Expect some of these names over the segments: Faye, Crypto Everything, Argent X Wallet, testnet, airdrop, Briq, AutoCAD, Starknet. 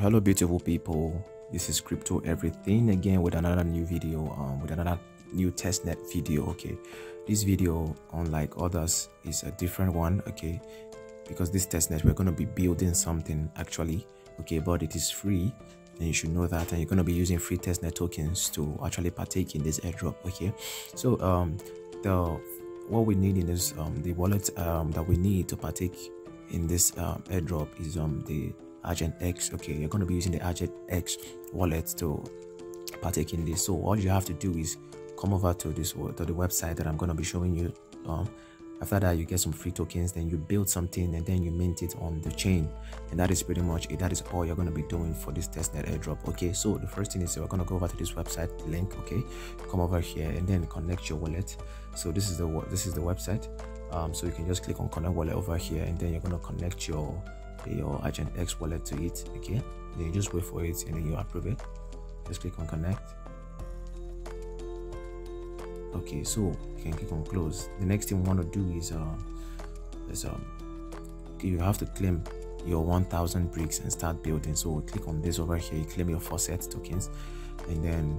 Hello beautiful people, this is Crypto Everything again with another new video, with another new testnet video. Okay, this video, unlike others, is a different one. Okay, because this testnet we're going to be building something actually. Okay, but it is free and you should know that, and you're going to be using free testnet tokens to actually partake in this airdrop. Okay, so what we need in this the wallet that we need to partake in this airdrop is the Argent X. Okay, you're going to be using the Argent X wallet to partake in this. So all you have to do is come over to the website that I'm going to be showing you. After that, you get some free tokens, then you build something, and then you mint it on the chain, and that is pretty much it. That is all you're going to be doing for this testnet airdrop. Okay, so the first thing is we're going to go over to this website link. Okay, come over here and then connect your wallet. So this is the website. So you can just click on connect wallet over here, and then you're going to connect your Argent X wallet to it. Okay, then you just wait for it and then you approve it. Just click on connect. Okay, so you can click on close. The next thing we want to do is you have to claim your 1000 bricks and start building. So click on this over here, you claim your faucet tokens, and then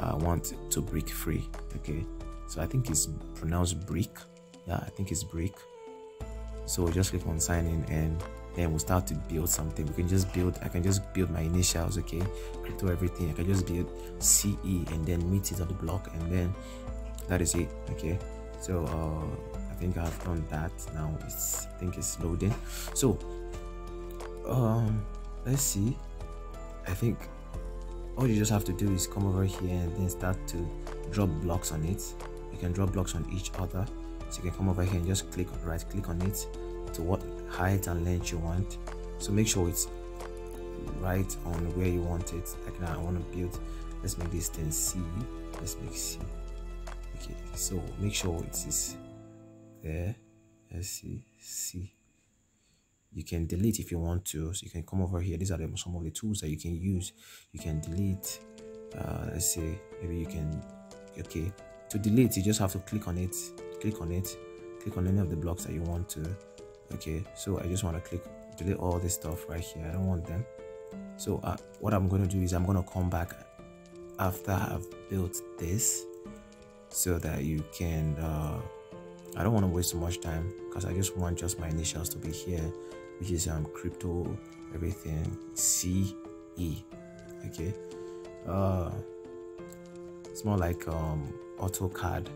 I want to brick free. Okay, so I think it's pronounced brick. Yeah, I think it's brick. So just click on sign in, and then we'll start to build something. We can just build, I can just build my initials. Okay, Crypto Everything. I can just build CE and then meet it on the block, and then that is it. Okay, so I think I've done that. Now I think it's loading. So let's see. I think all you just have to do is come over here and then start to drop blocks on it. You can drop blocks on each other, so you can come over here and just click, right click on it to what height and length you want. So make sure it's right on where you want it. Like now I want to build, let's make this thing C, let's make C. Okay, so make sure it is there. Let's see, C. You can delete if you want to, so you can come over here. These are some of the tools that you can use. You can delete, let's say maybe you can, okay, to delete you just have to click on it, click on it, click on any of the blocks that you want to. Okay, so I just want to click delete all this stuff right here. I don't want them. So what I'm going to do is I'm going to come back after I've built this, so that you can I don't want to waste so much time, because I just want just my initials to be here, which is Crypto Everything CE. okay, it's more like AutoCAD,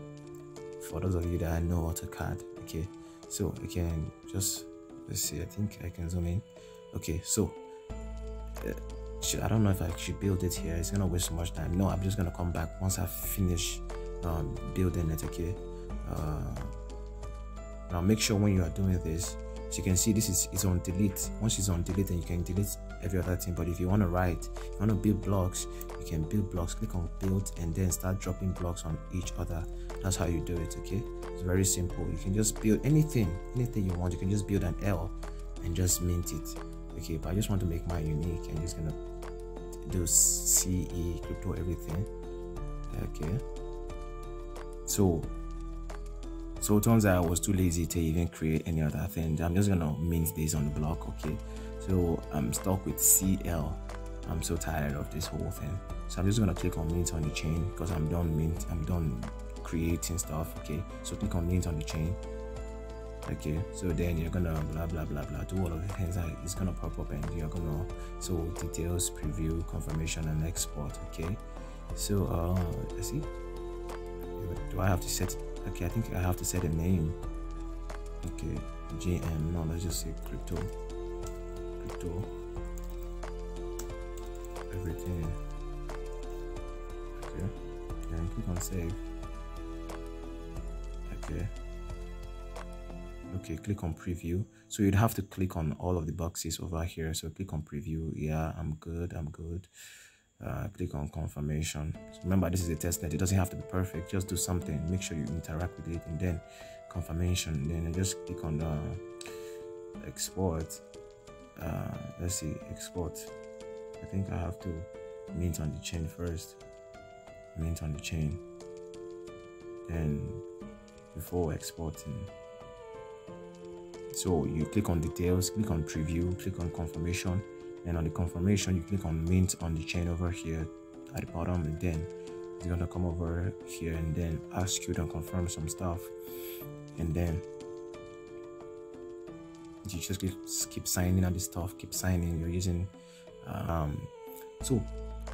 for those of you that I know AutoCAD. Okay, so I can just, let's see, I think I can zoom in. Okay, so I don't know if I should build it here. It's gonna waste so much time. No, I'm just gonna come back once I finish building it. Okay, now make sure when you are doing this, so you can see this is on delete. Once it's on delete, then you can delete every other thing. But if you want to write, if you want to build blocks, you can build blocks, click on build, and then start dropping blocks on each other. That's how you do it. Okay, it's very simple. You can just build anything you want. You can just build an L and just mint it. Okay, but I just want to make mine unique. I'm just gonna do CE Crypto Everything. Okay, so it turns out I was too lazy to even create any other thing. I'm just gonna mint this on the block. Okay, so I'm stuck with CL. I'm so tired of this whole thing, so I'm just gonna click on mint on the chain, because I'm done creating stuff. Okay, so click on mint on the chain. Okay, so then you're gonna blah blah blah blah, do all of the things that it's gonna pop up, and you're gonna, so details, preview, confirmation, and export. Okay, so let's see, do I have to set, okay, I think I have to set a name. Okay, GM, no, let's just say Crypto Everything. Okay, then click on save. Okay, okay, click on preview. So you'd have to click on all of the boxes over here. So click on preview. Yeah, I'm good. Click on confirmation. So remember, this is a testnet. It doesn't have to be perfect. Just do something, make sure you interact with it, and then confirmation. Then I just click on export. Let's see, export. I think I have to mint on the chain first. Mint on the chain, then before exporting. So you click on details, click on preview, click on confirmation, and on the confirmation you click on mint on the chain over here at the bottom, and then it's gonna come over here and then ask you to confirm some stuff, and then you just keep signing at this stuff, keep signing. You're using so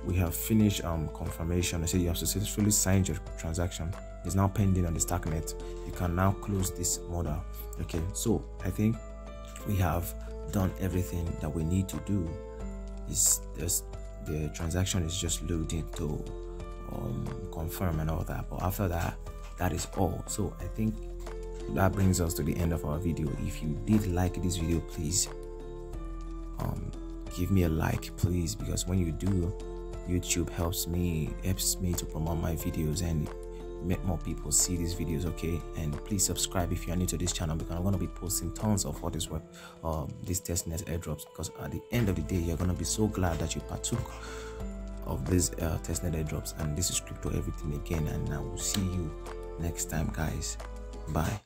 we have finished confirmation. I said you have successfully signed your transaction. It's now pending on the Starknet. You can now close this model. Okay, so I think we have done everything that we need to do. Is the transaction is just loaded to confirm and all that, but after that, that is all. So I think that brings us to the end of our video. If you did like this video, please give me a like, please, because when you do, YouTube helps me to promote my videos and make more people see these videos. Okay, and please subscribe if you are new to this channel, because I'm going to be posting tons of all this work, these testnet airdrops, because at the end of the day, you're going to be so glad that you partook of these testnet airdrops. And this is Crypto Everything again, and I will see you next time, guys. Bye.